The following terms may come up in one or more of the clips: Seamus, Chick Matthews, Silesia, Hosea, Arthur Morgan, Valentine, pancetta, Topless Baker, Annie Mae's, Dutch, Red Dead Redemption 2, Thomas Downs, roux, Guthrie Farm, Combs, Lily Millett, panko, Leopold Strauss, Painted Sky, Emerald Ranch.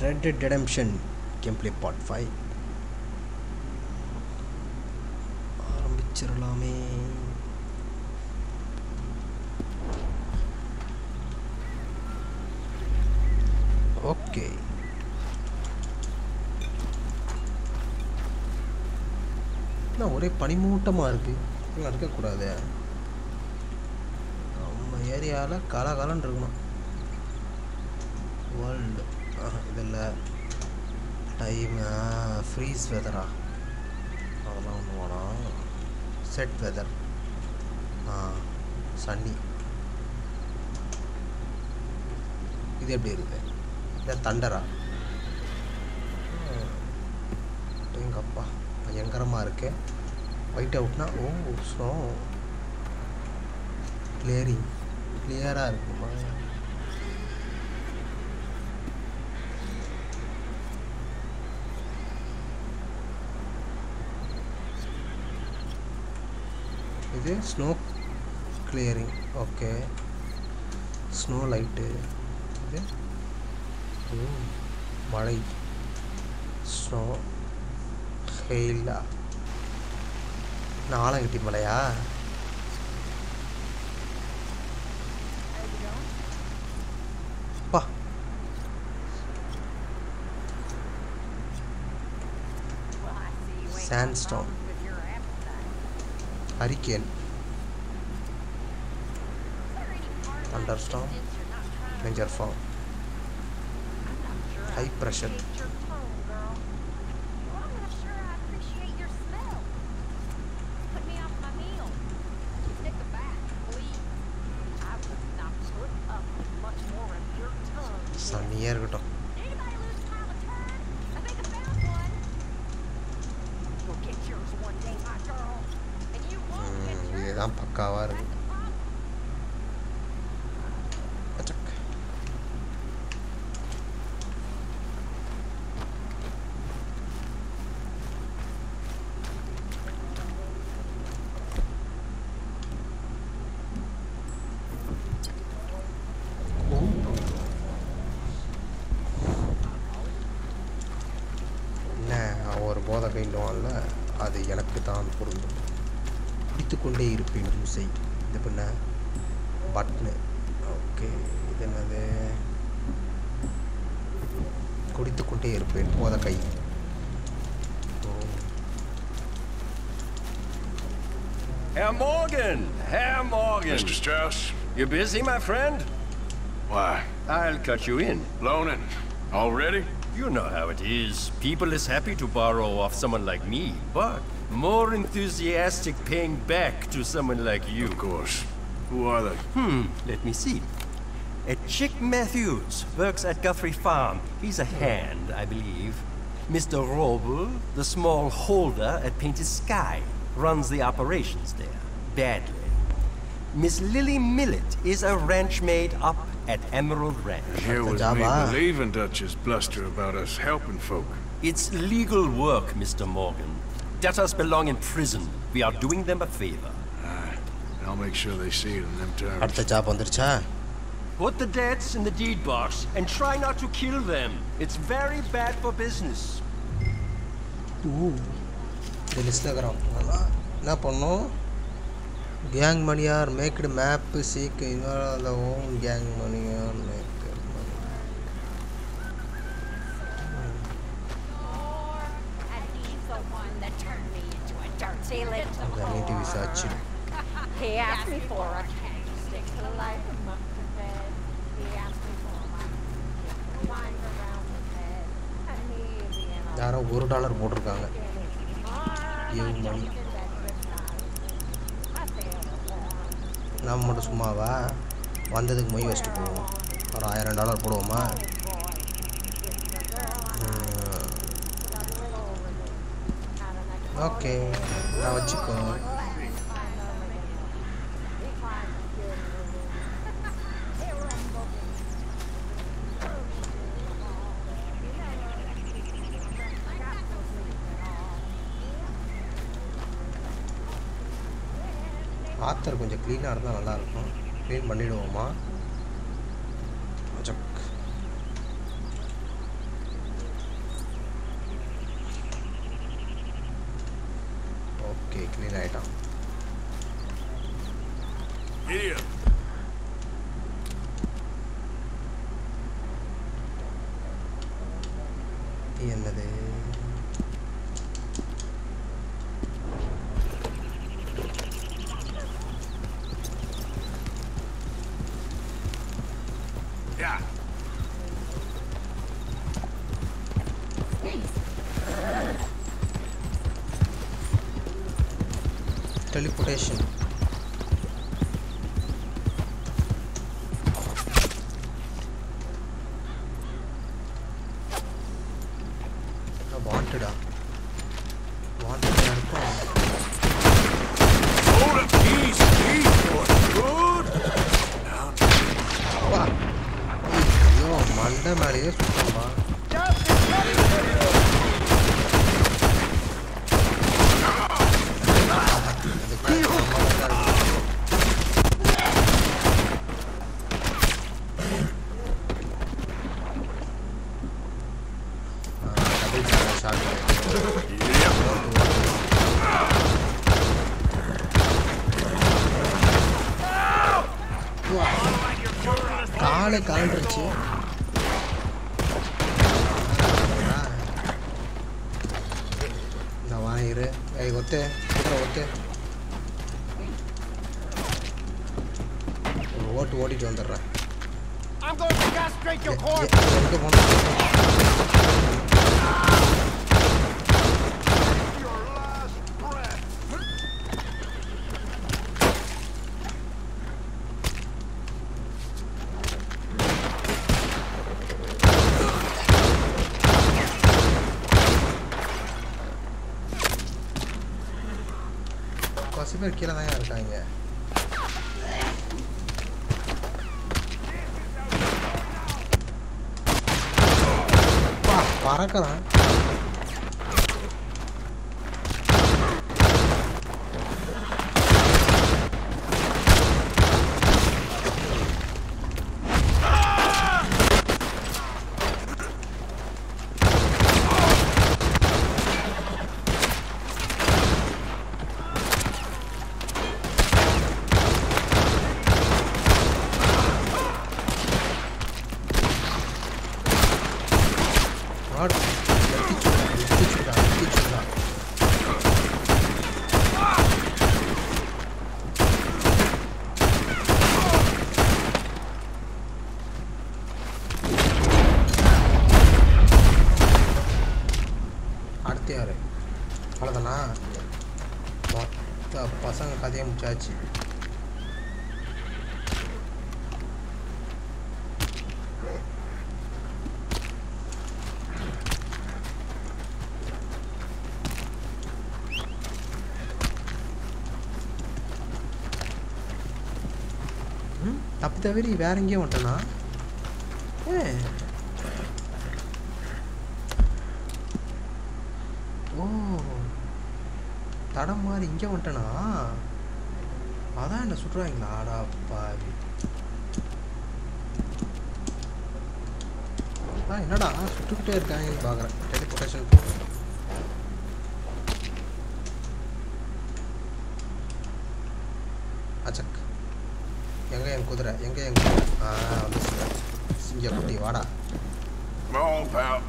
Red Dead Redemption gameplay part 5. Okay. No, what a funny mood to mark. World time freeze weather set weather sunny the thunder white out na oh snow clearing clear snow clearing okay snow light okay. Malai snow hail naala kitti malaya pa sandstorm hurricane thunderstorm major fog high pressure Herr Morgan! Mr. Strauss? You're busy, my friend? Why? I'll cut you in. Loaning? Already? You know how it is. People is happy to borrow off someone like me, but more enthusiastic paying back to someone like you. Of course. Who are they? Let me see. A Chick Matthews works at Guthrie Farm. He's a hand, I believe. Mr. Roble, the small holder at Painted Sky, runs the operations there. Badly. Miss Lily Millett is a ranch maid up at Emerald Ranch. Here was me believing Dutch's bluster about us helping folk. It's legal work, Mr. Morgan. Debtors belong in prison. We are doing them a favor. I'll make sure they see it in them terms. At the job on the time. Put the debts in the deed box and try not to kill them. It's very bad for business. Ooh. Gang money or make the map seek in all the own gang money or make the money. And he's the one that turned me into a dirty little whore. He asked me for a candlestick to light him up to bed. He asked me for a light to wind around the bed. And he and I. Give money. Sumava, one that the most to go, or $1,000 Puroma. Okay, now a chicken. Arthur is clean. Clean. என்னது teleportation. Super killer தான் இருக்காங்க பா பறக்கறான் Judge. Up the very wearing you want to know. Oh, Tadamar in you want to know. That's what I'm doing. Teleportation. Achak. I'm all about.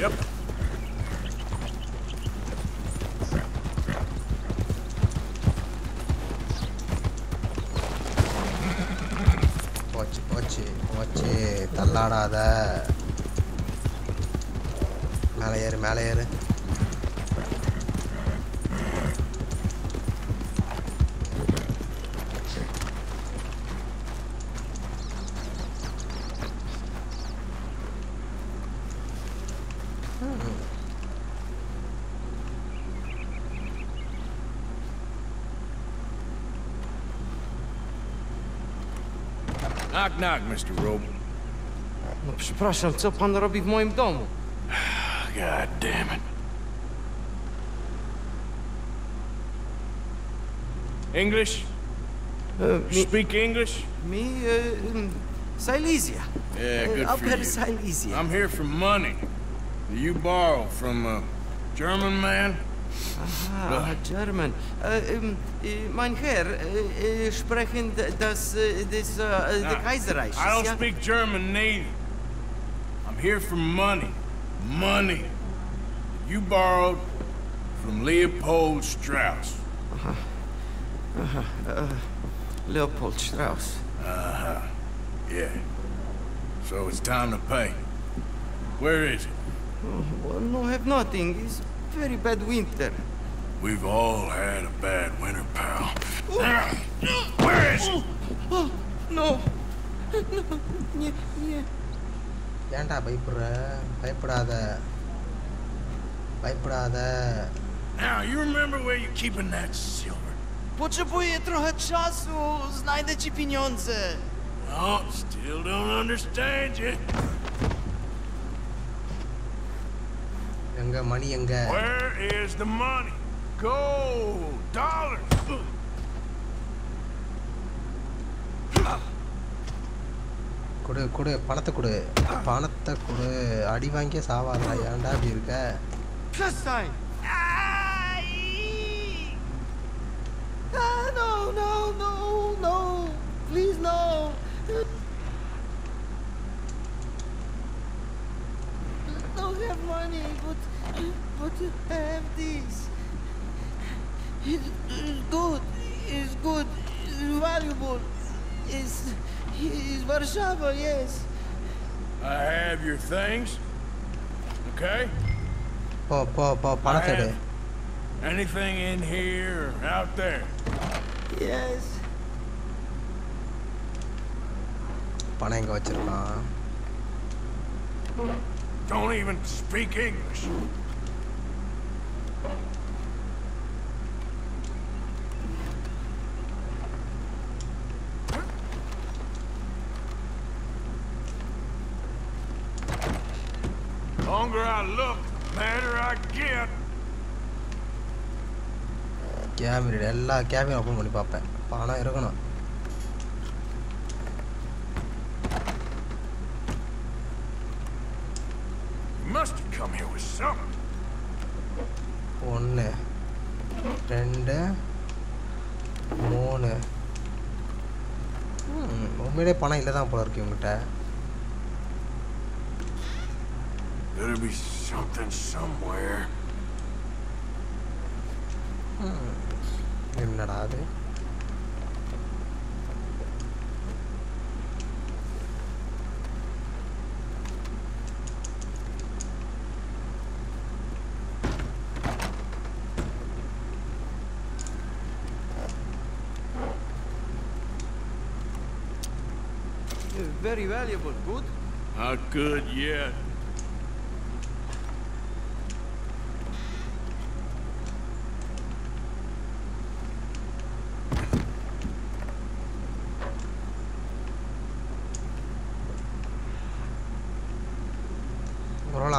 Yep. That's that. Malayer. Knock, knock, Mr. Rope. Przepraszam, co pan robi w moim domu? God damn it. English? You speak English? Me? Silesia. Yeah, good for you. Silesia. I'm here for money. Do you borrow from a German man? Ah, German. Mein Herr, sprechen das the Kaiserreich. I don't speak German neither. I'm here for money. money you borrowed from Leopold Strauss. Leopold Strauss. Yeah. So it's time to pay. Where is it? Well, no, I have nothing. It's a very bad winter. We've all had a bad winter, pal. Where is it? Oh, no. No. Yeah, yeah. Yanda bayapura, bayapurada. Now, you remember where you're keeping that silver? Potrzebuję trochę czasu, znajdę ci pieniądze. No, still don't understand you. Where is the money? Gold, dollars. Kudu, panatha kudu. Adi vaangiya saavara yanda apdi iruka. Plus sign. No. Please no. Don't have money, but you have this. It's good. It's good. It's valuable. It's Warsaw, yes. I have your things. Okay? I have anything in here or out there? Yes. Don't even speak English. The longer I look, the madder I get. Camera open பண்ணி பாப்பேன். பணம் இருக்கணும். You must have come here with something. 1, 2, 3. உண்மையிலே பணம் இல்ல தான் போல இருக்கு உங்ககிட்ட. There'll be something somewhere. Very valuable, good? Not good yet.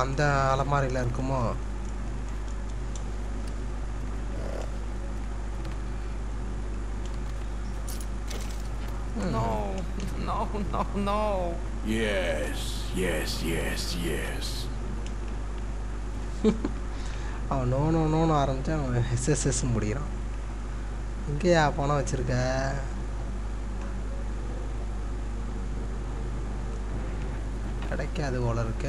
அந்த அலமாரியில இருக்குமோ No. Yes. Oh no ஆரம்பிச்சான் SSS முடிறான். இங்கயா பணம் வச்சிருக்க? கிடைக்காது போல இருக்க.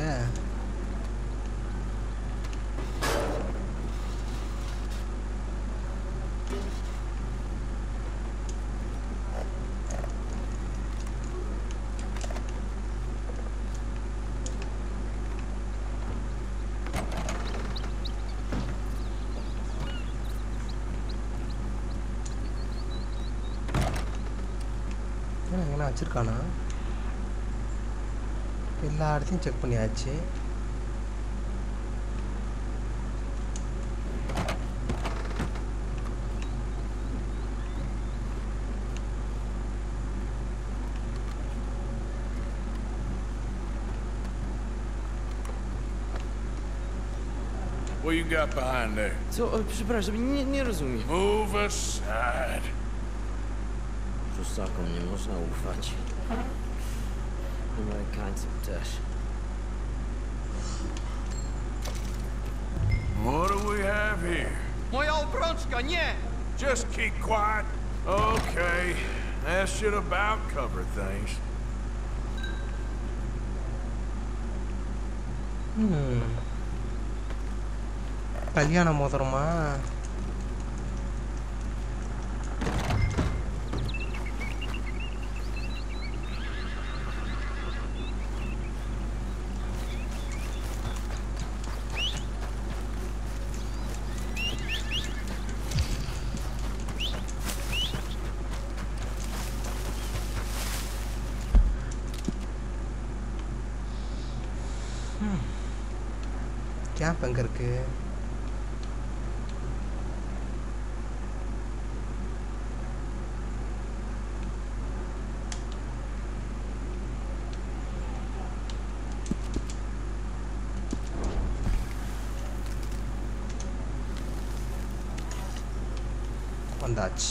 வச்சிருக்கானா எல்லா இடத்தையும் செக் பண்ணியாச்சு What you got behind there? So, przepraszam, nie rozumiem. Move aside. Rusakom nie można ufać. Amerykańcom też. What do we have here? Moja obrączka, nie! Just keep quiet. Okay, that should about cover things. கல்யாண மோதிரமா? Camp எங்க இருக்கு? Dutch.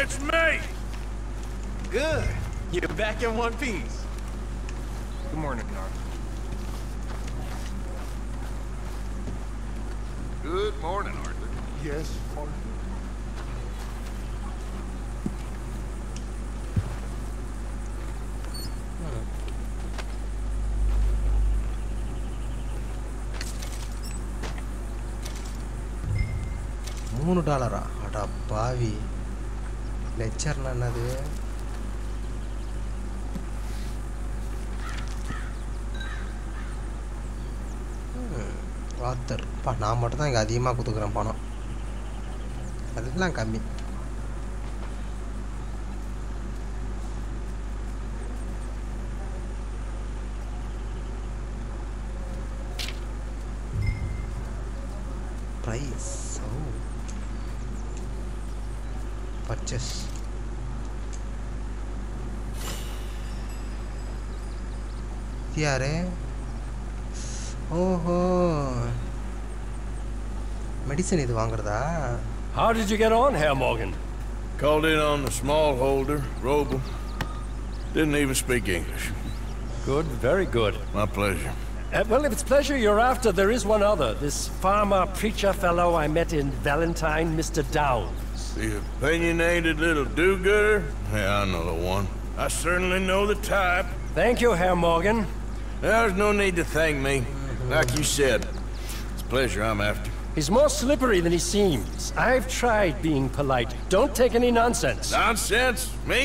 It's me. Good. You're back in one piece. Good morning, Arthur. Good morning, Arthur. Yes, Arthur. $3 அடா பாவி லெச்சர்னா என்னது author பா நான் மட்டும் தான் இங்கே அதிகமாக கொடுக்குறேன் பணம் அதெல்லாம் கம்மி price purchase oh medicine how did you get on Herr Morgan called in on the small holder Roble didn't even speak English good very good my pleasure well if it's pleasure you're after there is one other this farmer preacher fellow I met in Valentine Mr. Dowd The opinionated little do-gooder? Yeah, I know the one. I certainly know the type. Thank you, Herr Morgan. There's no need to thank me. Like you said, it's a pleasure I'm after. He's more slippery than he seems. I've tried being polite. Don't take any nonsense. Nonsense? Me?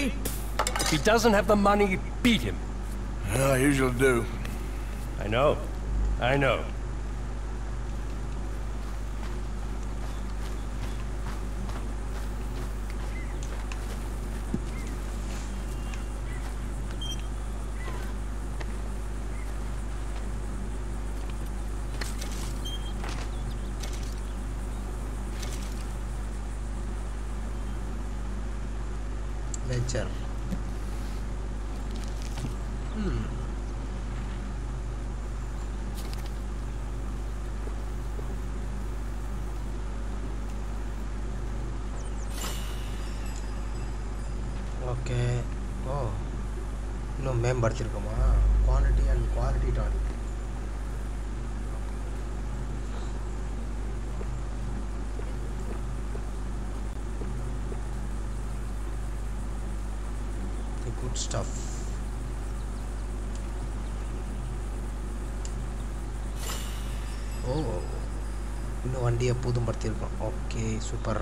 If he doesn't have the money, beat him. Well, I usually do. I know. I know. Okay. Oh. No member quantity and quality dot. The good stuff. Oh. No one day okay, super.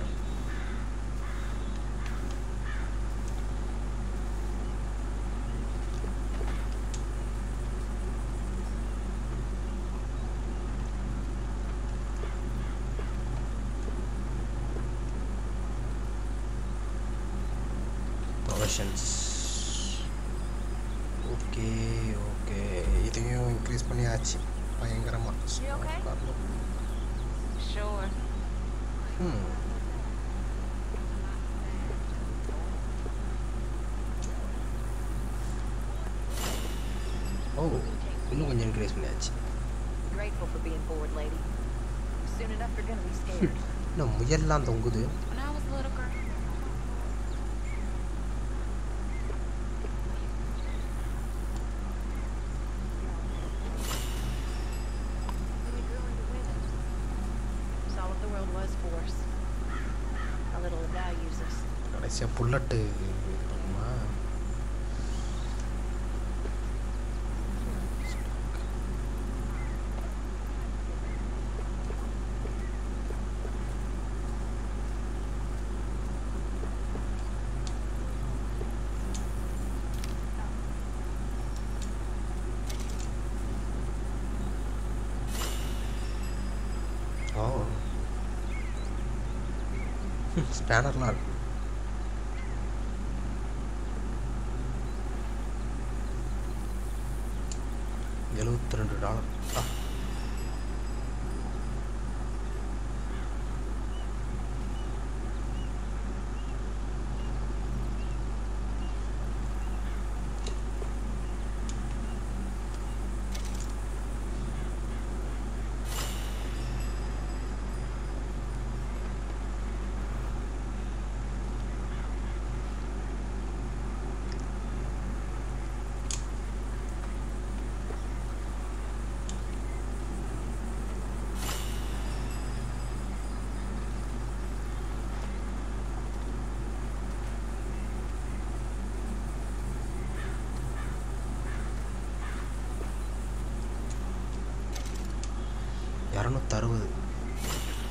Okay, okay. It will increase pani achi. You okay? Sure. Oh, you know increase pani achi. Grateful for being bored, lady. Soon enough you're gonna be scared. No, muyellam thongudu. When I was a little girl. The world was for us. Our little values us. கடைசியா bullet பண்ணுமா spanner log $72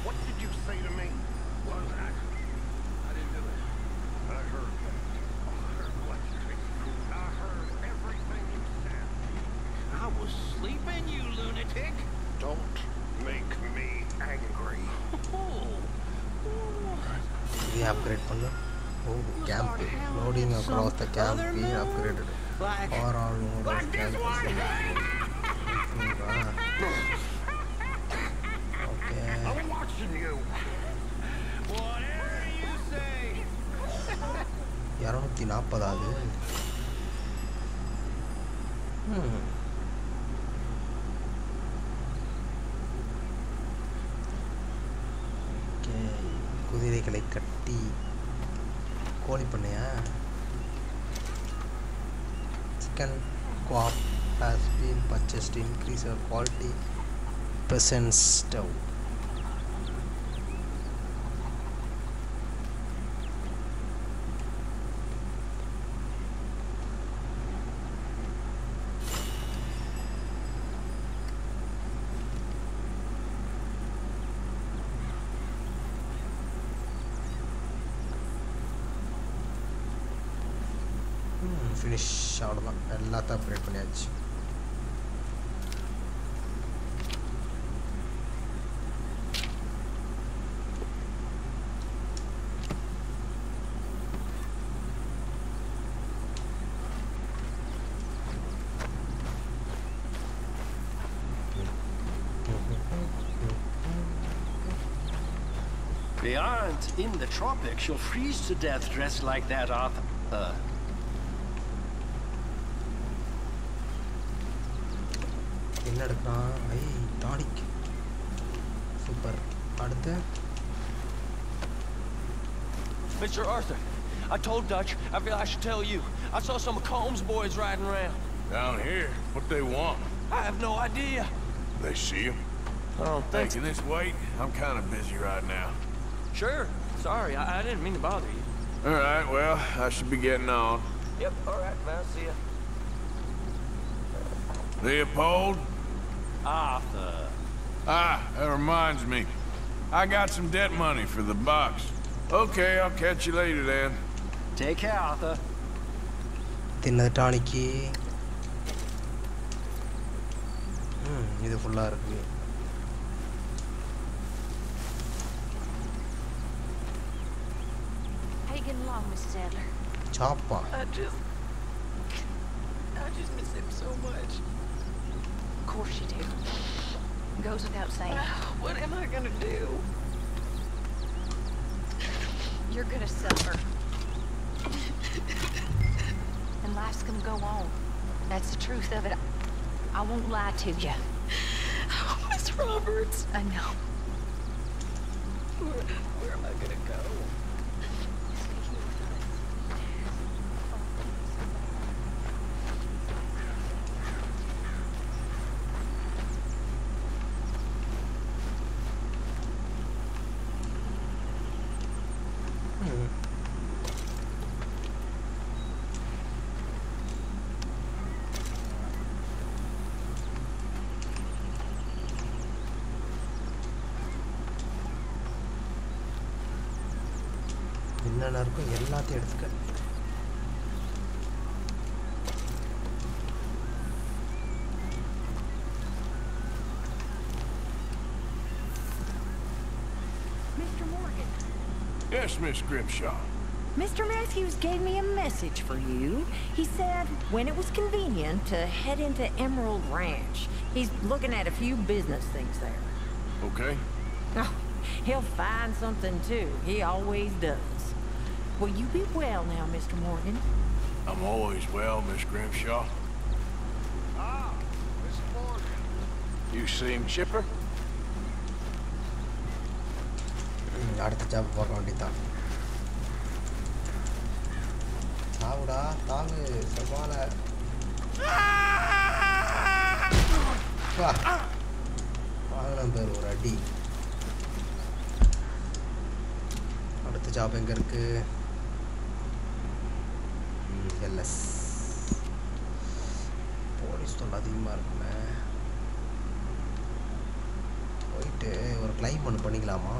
What did you say to me? What was that? I didn't do it. But I heard that. I heard what you said. I heard everything you said. I was sleeping, you lunatic. Don't make me angry. We upgrade Panda. Oh, camp. Loading across the camp. We upgraded. Overall mode of camp. I'm watching you. Whatever you say. 240 ஆகுது. Okay. குதிரைகளை கட்டி கோழி பண்ணையா? Chicken coop has been purchased to increase our quality presence stove. Finish out of a lot of privilege. They aren't in the tropics. You'll freeze to death dressed like that, Arthur. Tonic super Arthur. Mr. Arthur, I told Dutch I feel I should tell you. I saw some Combs boys riding around. Down here? What they want? I have no idea. They see you? I don't think. Taking this weight, I'm kind of busy right now. Sure. Sorry, I didn't mean to bother you. All right, well, I should be getting on. Yep, all right, I'll see ya. Leopold? Arthur. Ah, that reminds me. I got some debt money for the box. Okay, I'll catch you later then. Take care, Arthur. Thinna tonicky. Idu fulla irukku. How you getting along, Mrs. Adler? Choppa. I just miss him so much. Of course you do. Goes without saying. What am I gonna do? You're gonna suffer. And life's gonna go on. That's the truth of it. I won't lie to you. Oh, Miss Roberts. I know. Where am I gonna go? என்னென்ன இருக்கும் எல்லாத்தையும் எடுத்துக்க. Yes, Miss Grimshaw. Mr. Matthews gave me a message for you. He said when it was convenient to head into Emerald Ranch. He's looking at a few business things there. Okay. Oh, he'll find something too. He always does. Will you be well now, Mr. Morgan? I'm always well, Miss Grimshaw. Ah, Mr. Morgan. You seem chipper. அடுத்த job போக வேண்டியதான். தாவுடா தாவு சமால வாங்கலாம் பேர் ஒரு அடி. அடுத்த job எங்கே இருக்கு? எல்எஸ் போலீஸ் தொல்லை அதிகமாக இருக்குமே. போயிட்டு ஒரு கிளைம் ஒன்று பண்ணிக்கலாமா?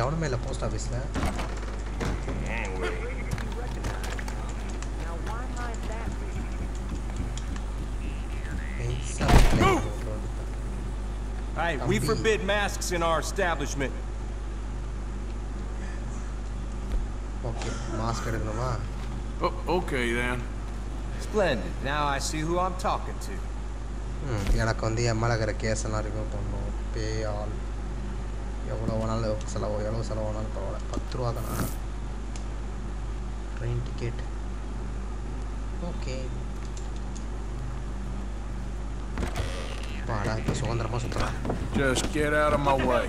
எவனும் மேல போஸ்ட் ஆபீஸ்ல Hey, we forbid masks in our establishment. Okay, mask எடுக்கணுமா? Okay then. Splendid. Now I see who I'm talking to. எனக்கு வந்து எம்மலகர கேஸ் எல்லாம் ரிமூவ் பண்ணனும். பே ஆல் எவ்வளோ வேணாலும் செலவோ எவ்வளோ செலவு வேணாலும் பரவாயில்ல. 10 ரூபா தானா ட்ரெயின் டிக்கெட்? ஓகே வாடா இப்போ சுதந்திரமாக சுற்றுறேன். Just get out of my way.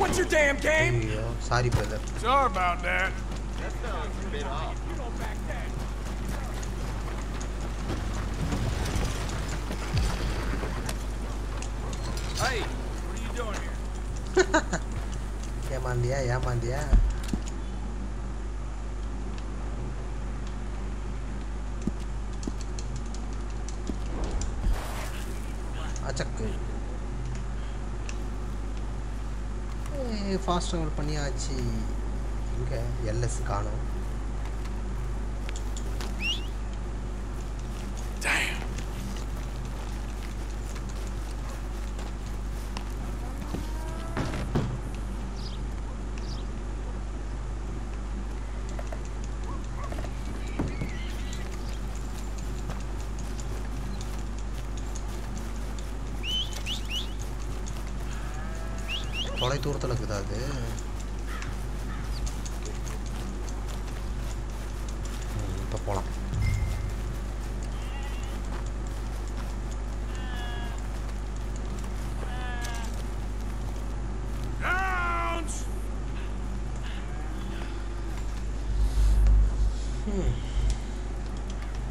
What's your damn game? Sorry brother. Sorry about that. That sounds a bit off. You don't back that. Hey, what are you doing here? Yeah, man, dear. Hey, fast travel பண்ணியாச்சு. இங்க LS காணோம். தூரத்தில் இருக்குதா அது? இப்போ போகலாம்.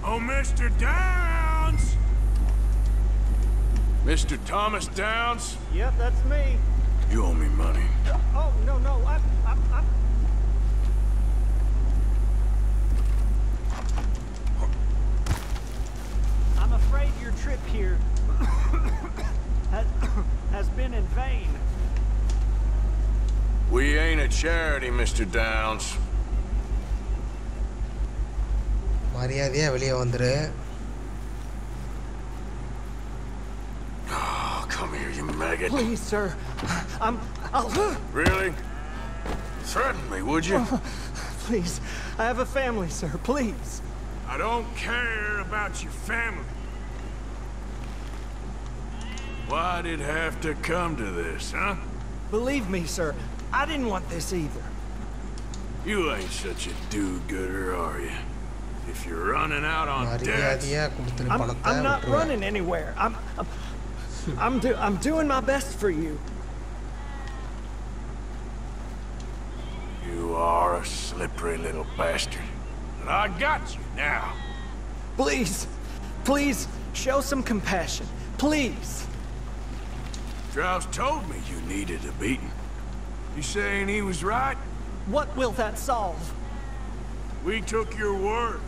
Oh, Mr. Downs! Mr. Thomas Downs? Yep, that's me. You owe me money. Oh, no, I... I'm afraid your trip here has been in vain. We ain't a charity, Mr. Downs. மரியாதையா வெளியே வந்துரு. Oh, come here, you you maggot. Please, sir. I'll... Really? Threaten me, would you? Please. I have a family, sir. Please. I don't care about your family. Why'd it have to come to this, huh? Believe me, sir, I didn't want this either. You ain't such a do-gooder, are you? If you're running out on debts... I'm not running anywhere. I'm doing my best for you. You are a slippery little bastard. And I got you now. Please, please, show some compassion. Please. Strauss told me you needed a beating. You saying he was right? What will that solve? We took your word.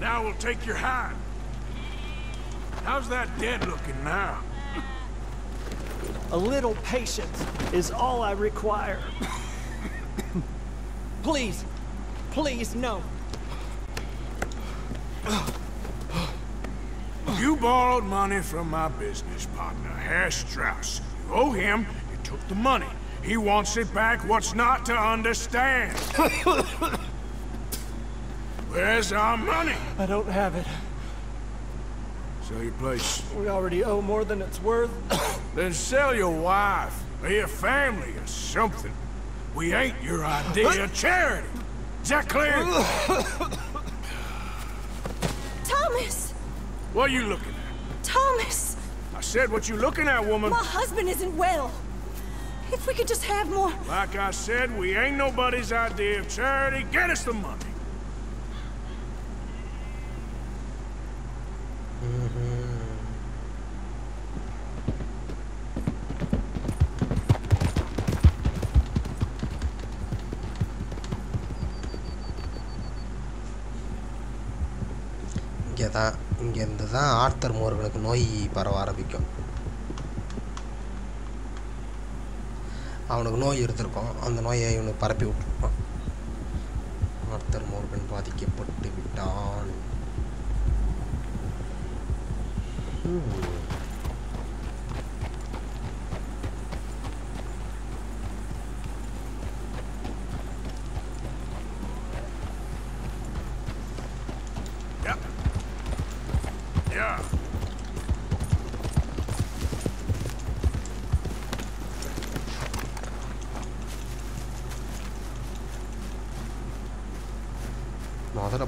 Now we'll take your hide. How's that dead looking now? A little patience is all I require. Please, please, no. You borrowed money from my business partner, Herr Strauss. You owe him, you took the money. He wants it back. What's not to understand? Where's our money? I don't have it. Sell your place. We already owe more than it's worth. Then sell your wife, or your family, or something. We ain't your idea of charity. Is that clear? Thomas! What are you looking at? Thomas! I said what you looking at, woman. My husband isn't well. If we could just have more... Like I said, we ain't nobody's idea of charity. Get us the money. Get that. இங்கே இருந்து தான் Arthur மோர்கனுக்கு நோய் பரவ ஆரம்பிக்கும். அவனுக்கு நோய் இருந்திருக்கும், அந்த நோயை இவனுக்கு பரப்பி விட்டுருப்பான். ஆர்தர் மோர்கன் பாதிக்கப்பட்டு விட்டான்.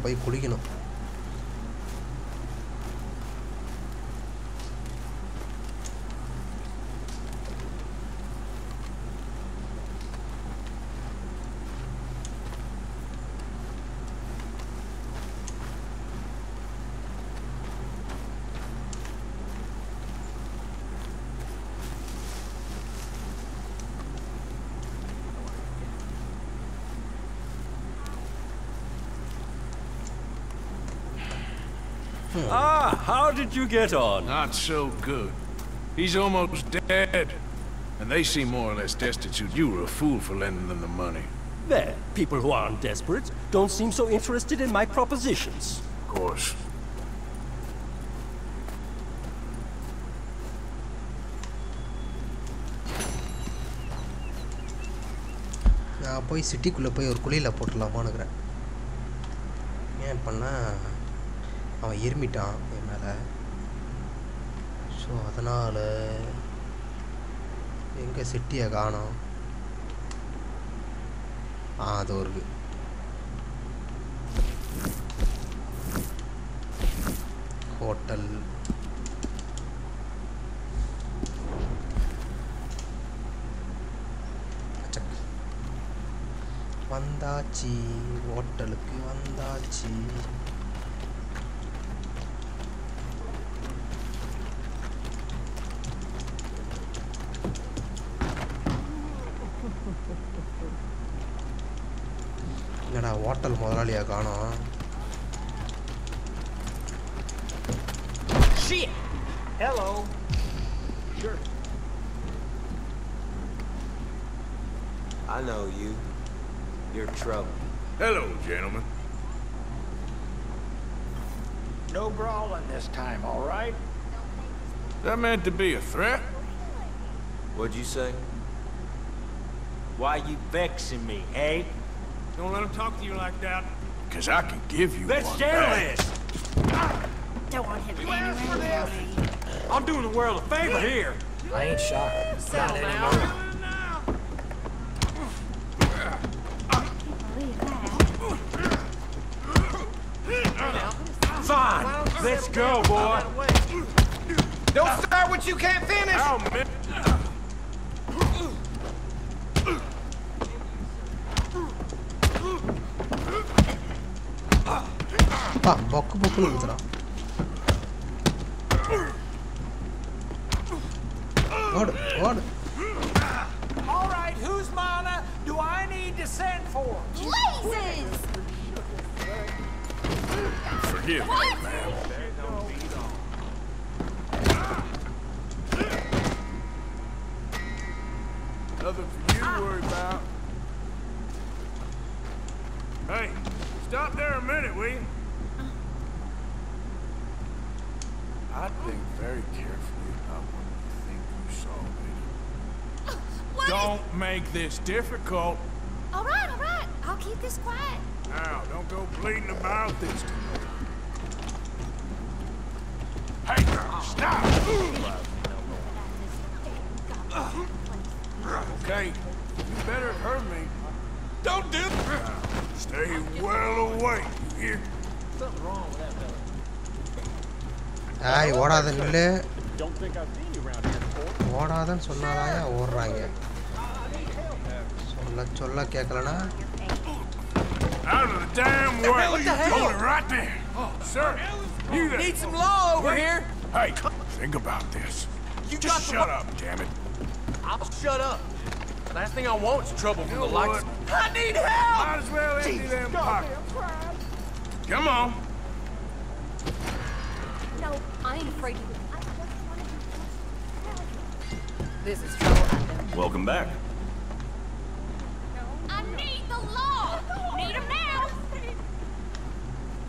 போய் குளிக்கணும் How did you get on? Not so good. He's almost dead. And they seem more or less destitute. You were a fool for lending them the money. Well, people who aren't desperate don't seem so interested in my propositions. Of course. நான் போய் சிட்டிக்குள்ள போய் ஒரு குளியல போட்டுலாமானுக்குறேன். ஏன் பண்ணா அவன் இருமிட்டான் மேலே. So அதனால் எங்கே சிட்டியை காணோம். அது ஒரு ஹோட்டல் வந்தாச்சு, ஹோட்டலுக்கு வந்தாச்சு. ஹோட்டல் முதலாளியா காணோம். Hello. Sure. I know you. You're trouble. Hello, gentlemen. No brawling this time, all right? That meant to be a threat? What'd you say? Why you vexing me, eh? Don't let him talk to you like that. Because I can give you one back. Let's share this! Don't want him to ask for this! I'm doing the world a favor here! I ain't sharp. Not anymore. Fine! Let's go, boy! Don't start what you can't finish! Oh, man. Ah, bokku luthra. Order. All right, whose mana do I need to send for? Blazes! Forgive me, ma'am. Nothing for you to worry about. Hey, stop there a minute, will you? I'd think very carefully about what you think you saw, baby. Don't make this difficult. All right, I'll keep this quiet. Now, don't go bleating about this to me. Hey, stop! Okay, you better hurt me. Don't do it! Stay well away, you hear? Something wrong with that fella. Hey, what are the little? Don't think I've seen you around here before. What are them? Sonalaya or Raya? Sola Kakalana? Out of the damn way! What the hell? Hold it right there! Oh, sir, you need some law over here! Hey, think about this. You just shut up, damn it. I'll shut up. The last thing I want is trouble from the likes. I need help! Might as well empty them pockets. Come on. No, I ain't afraid of you. I just wanted to. This is trouble. Welcome back. I need the law. Need him now.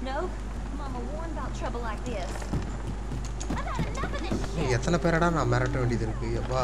No, Mama warned about trouble like this. I've had enough of this shit. எத்தனை பேரடா நான் மிரட்ட வேண்டியது இருக்கு அப்பா.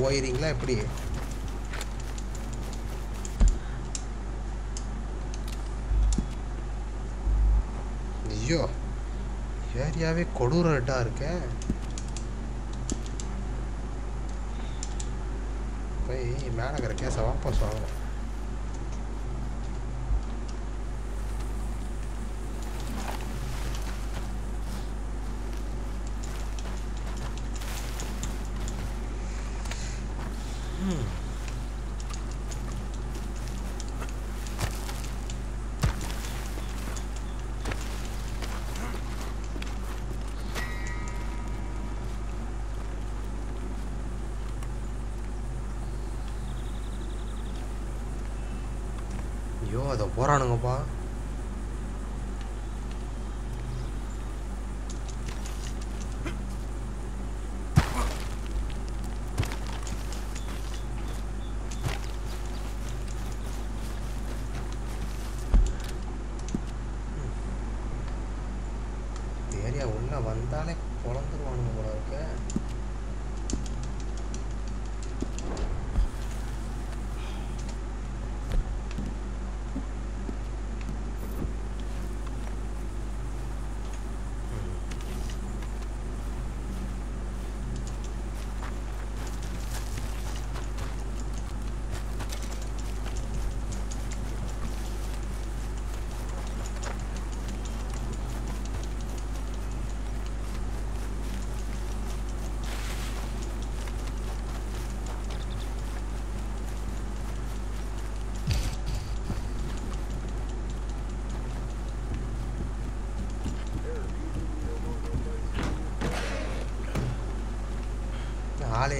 போயிரீங்களா எப்படி ஐயோ ஏரியாவே கொடூரட்டா இருக்கே போய் மேல கரெக்டா சவாப்பஸ் வாங்குறோம் போறானுங்கப்பா ஏரியா உள்ள வந்தாலே பொளந்துருவானுங்க போல இருக்கு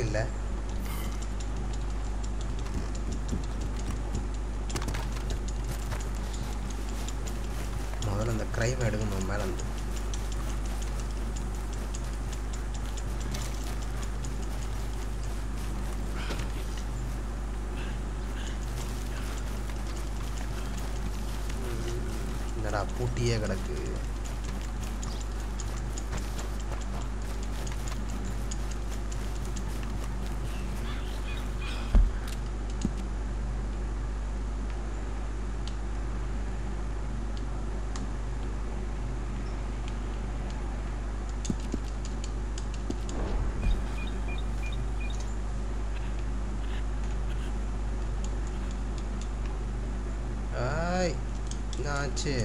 இல்ல முதல்ல அந்த கிரைம் எடுக்கணும் மேல இருந்து என்னடா பூட்டியே கிடக்கு Yeah.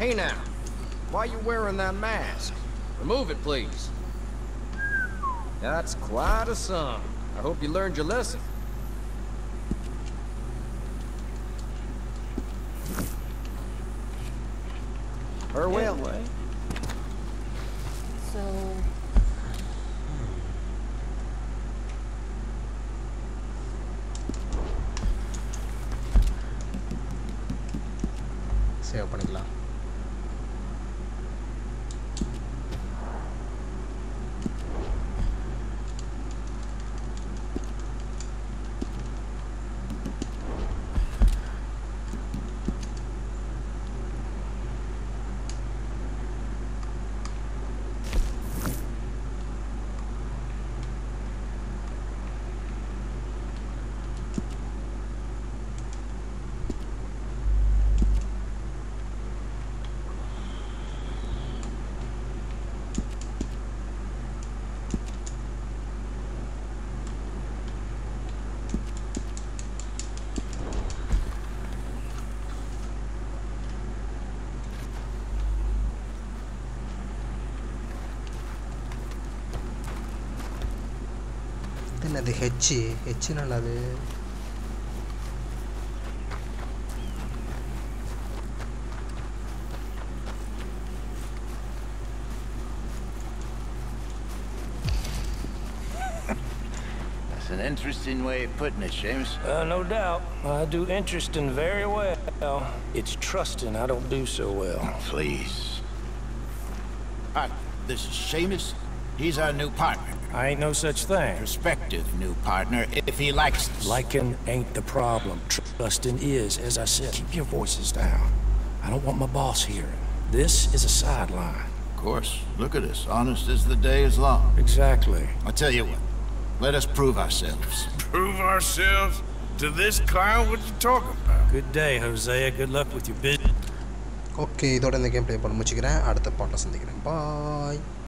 Hey now, why are you wearing that mask? Remove it, please. That's quite a sum. I hope you learned your lesson. Farewell, yeah. Eh? So... save panikalam. The H, H in a love. That's an interesting way of putting it, Seamus. No doubt. I do interesting very well. It's trusting I don't do so well. Oh, please. Hi, this is Seamus. He's our new partner. I ain't no such thing. Prospective new partner, if he likes us. Liking ain't the problem. Trusting is, as I said. Keep your voices down. I don't want my boss hearing. This is a sideline. Of course. Look at us. Honest as the day is long. Exactly. I'll tell you what. Let us prove ourselves. Prove ourselves? To this clown? What you talking about? Good day, Hosea. Good luck with your business. Okay, that's the gameplay. Bye.